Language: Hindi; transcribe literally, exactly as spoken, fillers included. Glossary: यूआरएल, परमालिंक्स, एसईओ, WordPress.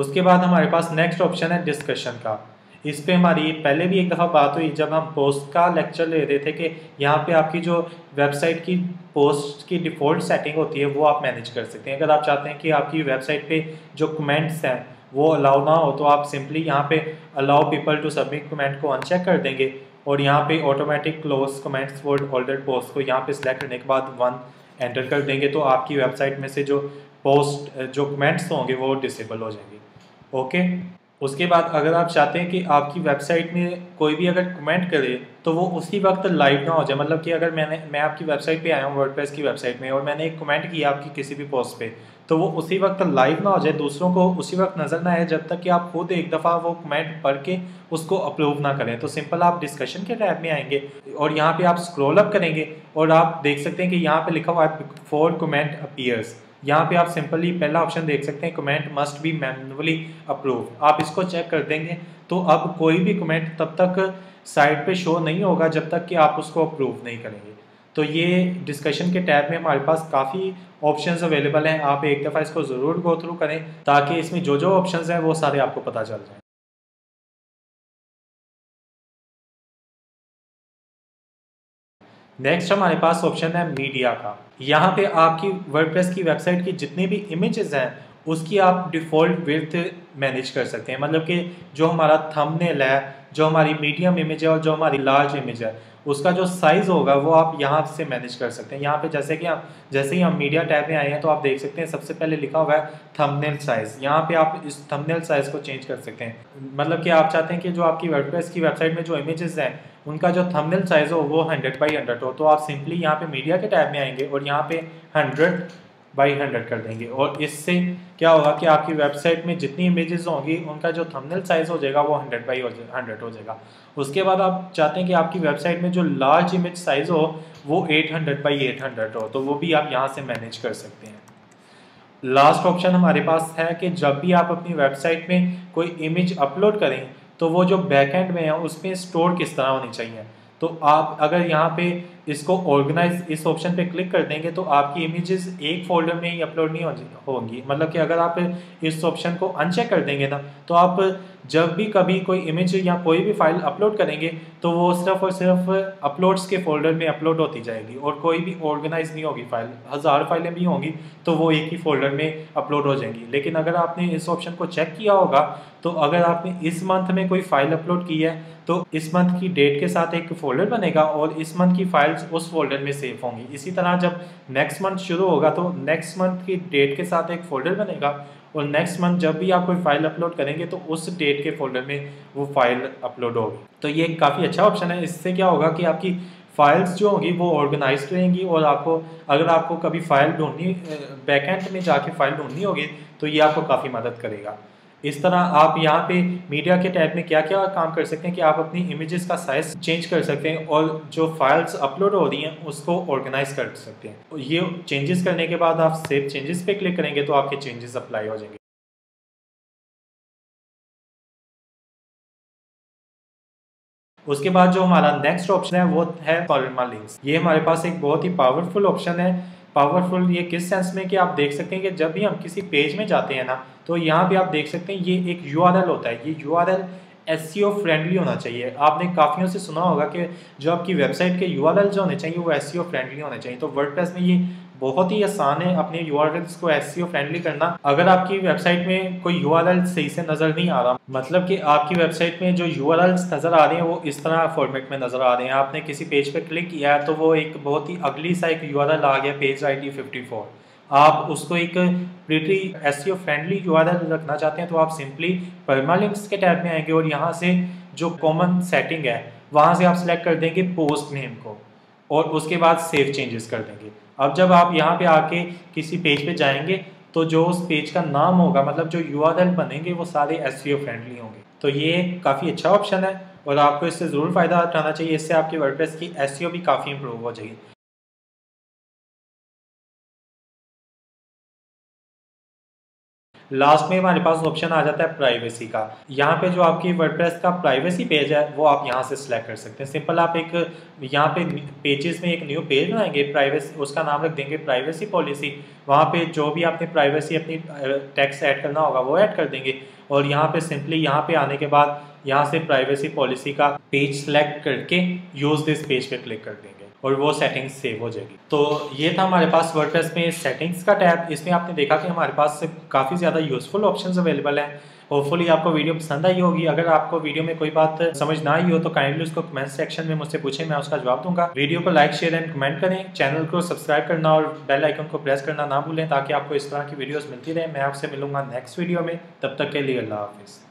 उसके बाद हमारे पास नेक्स्ट ऑप्शन है डिस्कशन का। इस पे हमारी पहले भी एक दफ़ा बात हुई जब हम पोस्ट का लेक्चर ले रहे थे कि यहाँ पे आपकी जो वेबसाइट की पोस्ट की डिफ़ॉल्ट सेटिंग होती है वो आप मैनेज कर सकते हैं। अगर आप चाहते हैं कि आपकी वेबसाइट पे जो कमेंट्स हैं वो अलाउ ना हो तो आप सिंपली यहाँ पे allow people to submit comment को अनचेक कर देंगे और यहाँ पे automatic close comments for already post को यहाँ पे सिलेक्ट करने के बाद वन एंटर कर देंगे तो आपकी वेबसाइट में से जो पोस्ट जो कमेंट्स होंगे वो डिसेबल हो जाएंगे। ओके, उसके बाद अगर आप चाहते हैं कि आपकी वेबसाइट में कोई भी अगर कमेंट करे तो वो उसी वक्त लाइव ना हो जाए, मतलब कि अगर मैंने मैं आपकी वेबसाइट पे आया हूँ वर्डप्रेस की वेबसाइट में और मैंने एक कमेंट किया आपकी किसी भी पोस्ट पे तो वो उसी वक्त लाइव ना हो जाए, दूसरों को उसी वक्त नज़र ना आए जब तक कि आप खुद एक दफ़ा वो कमेंट पढ़ के उसको अप्रूव ना करें। तो सिंपल आप डिस्कशन के टैब में आएंगे और यहाँ पर आप स्क्रॉल अप करेंगे और आप देख सकते हैं कि यहाँ पर लिखा हुआ है बिफोर कमेंट अपीयर्स। यहाँ पे आप सिंपली पहला ऑप्शन देख सकते हैं comment must be manually approve, आप इसको चेक कर देंगे तो अब कोई भी कमेंट तब तक साइट पे शो नहीं होगा जब तक कि आप उसको अप्रूव नहीं करेंगे। तो ये डिस्कशन के टैब में हमारे पास काफ़ी ऑप्शंस अवेलेबल हैं, आप एक दफ़ा इसको ज़रूर गो थ्रू करें ताकि इसमें जो जो ऑप्शंस हैं वो सारे आपको पता चल जाए। नेक्स्ट हमारे पास ऑप्शन है मीडिया का। यहाँ पे आपकी वर्डप्रेस की वेबसाइट की जितनी भी इमेजेस हैं उसकी आप डिफ़ॉल्ट विड्थ मैनेज कर सकते हैं, मतलब कि जो हमारा थंबनेल है, जो हमारी मीडियम इमेज है और जो हमारी लार्ज इमेज है उसका जो साइज़ होगा वो आप यहाँ से मैनेज कर सकते हैं। यहाँ पे जैसे कि हम जैसे ही हम मीडिया टैब में आए हैं तो आप देख सकते हैं सबसे पहले लिखा हुआ है थंबनेल साइज़। यहाँ पे आप इस थंबनेल साइज़ को चेंज कर सकते हैं, मतलब कि आप चाहते हैं कि जो आपकी वर्डप्रेस की वेबसाइट में जो इमेजेस हैं उनका जो थंबनेल साइज़ हो वो हंड्रेड बाई हंड्रेड हो। तो आप सिंपली यहाँ पे मीडिया के टैब में आएंगे और यहाँ पे हंड्रेड बाई हंड्रेड कर देंगे और इससे क्या होगा कि आपकी वेबसाइट में जितनी इमेजेस होंगी उनका जो थंबनेल साइज़ हो जाएगा वो हंड्रेड बाई हंड्रेड हो जाएगा। उसके बाद आप चाहते हैं कि आपकी वेबसाइट में जो लार्ज इमेज साइज़ हो वो eight hundred by eight hundred हो तो वो भी आप यहाँ से मैनेज कर सकते हैं। लास्ट ऑप्शन हमारे पास है कि जब भी आप अपनी वेबसाइट में कोई इमेज अपलोड करें तो वो जो बैकएंड में है उसमें स्टोर किस तरह होनी चाहिए। तो आप अगर यहाँ पे इसको ऑर्गेनाइज इस ऑप्शन पे क्लिक कर देंगे तो आपकी इमेजेस एक फोल्डर में ही अपलोड नहीं होंगी, मतलब कि अगर आप इस ऑप्शन को अनचेक कर देंगे ना तो आप जब भी कभी कोई इमेज या कोई भी फाइल अपलोड करेंगे तो वो सिर्फ और सिर्फ अपलोड्स के फोल्डर में अपलोड होती जाएगी और कोई भी ऑर्गेनाइज नहीं होगी। फाइल हज़ार फाइलें भी होंगी तो वो एक ही फोल्डर में अपलोड हो जाएंगी। लेकिन अगर आपने इस ऑप्शन को चेक किया होगा तो अगर आपने इस मंथ में कोई फ़ाइल अपलोड की है तो इस मंथ की डेट के साथ एक फ़ोल्डर बनेगा और इस मंथ की फाइल्स उस फोल्डर में सेव होंगी। इसी तरह जब नेक्स्ट मंथ शुरू होगा तो नेक्स्ट मंथ की डेट के साथ एक फ़ोल्डर बनेगा और नेक्स्ट मंथ जब भी आप कोई फाइल अपलोड करेंगे तो उस डेट के फोल्डर में वो फाइल अपलोड होगी। तो ये काफ़ी अच्छा ऑप्शन है, इससे क्या होगा कि आपकी फाइल्स जो होंगी वो ऑर्गेनाइज रहेंगी और आपको अगर आपको कभी फाइल ढूंढनी बैकएंड में जाके फाइल ढूंढनी होगी तो ये आपको काफ़ी मदद करेगा। इस तरह आप यहाँ पे मीडिया के टैब में क्या क्या काम कर सकते हैं कि आप अपनी इमेजेस का साइज़ चेंज कर सकते हैं और जो फाइल्स अपलोड हो रही हैं उसको ऑर्गेनाइज कर सकते हैं। ये चेंजेस करने के बाद आप सेव चेंजेस पे क्लिक करेंगे तो आपके चेंजेस अप्लाई हो जाएंगे। उसके बाद जो हमारा नेक्स्ट ऑप्शन है वो है कॉलमा लिंक्स। ये हमारे पास एक बहुत ही पावरफुल ऑप्शन है। पावरफुल ये किस सेंस में कि आप देख सकते हैं कि जब भी हम किसी पेज में जाते हैं ना तो यहाँ पे आप देख सकते हैं ये एक यूआरएल होता है, ये यूआरएल एसईओ फ्रेंडली होना चाहिए। आपने काफ़ियों से सुना होगा कि जो आपकी वेबसाइट के यूआरएल जो होने चाहिए वो एसईओ फ्रेंडली होने चाहिए। तो वर्डप्रेस में ये बहुत ही आसान है अपने यूआरएल्स को एसईओ फ्रेंडली करना। अगर आपकी वेबसाइट में कोई यूआरएल सही से नज़र नहीं आ रहा, मतलब कि आपकी वेबसाइट में जो यूआरएल्स नज़र आ रहे हैं वो इस तरह फॉर्मेट में नज़र आ रहे हैं, आपने किसी पेज पर क्लिक किया है तो वो एक बहुत ही अगली सा एक यूआरएल आ गया page I D fifty four, आप उसको एक प्रिटी एसईओ फ्रेंडली यूआरएल रखना चाहते हैं तो आप सिंपली परमालिंक्स के टैब में आएंगे और यहाँ से जो कॉमन सेटिंग है वहाँ से आप सिलेक्ट कर देंगे पोस्ट नेम को और उसके बाद सेव चेंजेस कर देंगे। अब जब आप यहाँ पे आके किसी पेज पे जाएंगे तो जो उस पेज का नाम होगा, मतलब जो यूआरएल बनेंगे वो सारे एसईओ फ्रेंडली होंगे। तो ये काफ़ी अच्छा ऑप्शन है और आपको इससे ज़रूर फ़ायदा उठाना चाहिए, इससे आपकी वर्डप्रेस की एसईओ भी काफ़ी इंप्रूव हो जाएगी। लास्ट में हमारे पास ऑप्शन आ जाता है प्राइवेसी का। यहाँ पे जो आपकी वर्डप्रेस का प्राइवेसी पेज है वो आप यहाँ से सिलेक्ट कर सकते हैं। सिंपल आप एक यहाँ पे पेजेस में एक न्यू पेज बनाएंगे, प्राइवेसी उसका नाम रख देंगे प्राइवेसी पॉलिसी। वहाँ पे जो भी आपने प्राइवेसी अपनी टेक्स्ट ऐड करना होगा वो ऐड कर देंगे और यहाँ पे सिंपली यहाँ पे आने के बाद यहाँ से प्राइवेसी पॉलिसी का पेज सेलेक्ट करके यूज़ दिस पेज पे क्लिक कर देंगे और वो सेटिंग्स सेव हो जाएगी। तो ये था हमारे पास वर्डप्रेस में सेटिंग्स का टैब। इसमें आपने देखा कि हमारे पास काफ़ी ज़्यादा यूज़फुल ऑप्शंस अवेलेबल हैं। होपफुली आपको वीडियो पसंद आई होगी। अगर आपको वीडियो में कोई बात समझ ना आई हो तो काइंडली उसको कमेंट सेक्शन में मुझसे पूछें, मैं उसका जवाब दूंगा। वीडियो को लाइक शेयर एंड कमेंट करें, चैनल को सब्सक्राइब करना और बेल आइकन को प्रेस करना ना भूलें ताकि आपको इस तरह की वीडियोज़ मिलती रहे। मैं आपसे मिलूंगा नेक्स्ट वीडियो में, तब तक के लिए अल्लाह हाफिज़।